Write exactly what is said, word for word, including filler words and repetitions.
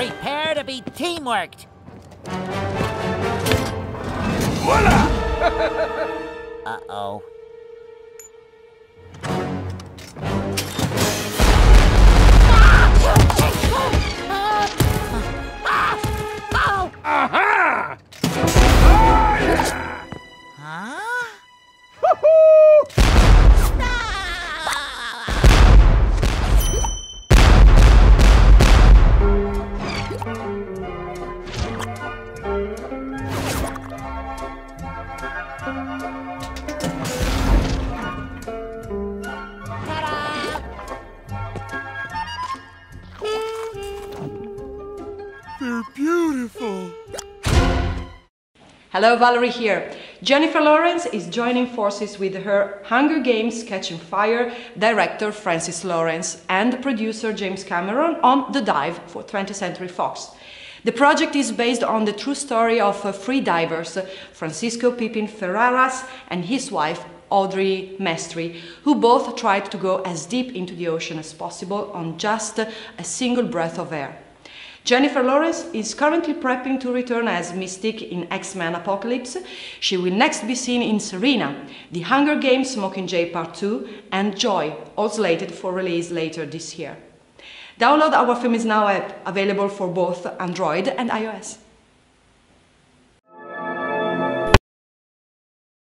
Prepare to be teamworked. Voila! Uh-oh. Aha! Oh, yeah! Huh? Woohoo! Hello, Valerie here. Jennifer Lawrence is joining forces with her Hunger Games: Catching Fire director Francis Lawrence and producer James Cameron on The Dive for twentieth century fox. The project is based on the true story of free divers Francisco Pipin Ferraras and his wife Audrey Mestri, who both tried to go as deep into the ocean as possible on just a single breath of air. Jennifer Lawrence is currently prepping to return as Mystic in X-Men Apocalypse. She will next be seen in Serena, The Hunger Games: Mockingjay Part two, and Joy, all slated for release later this year. Download our FilmIsNow app, available for both Android and iOS.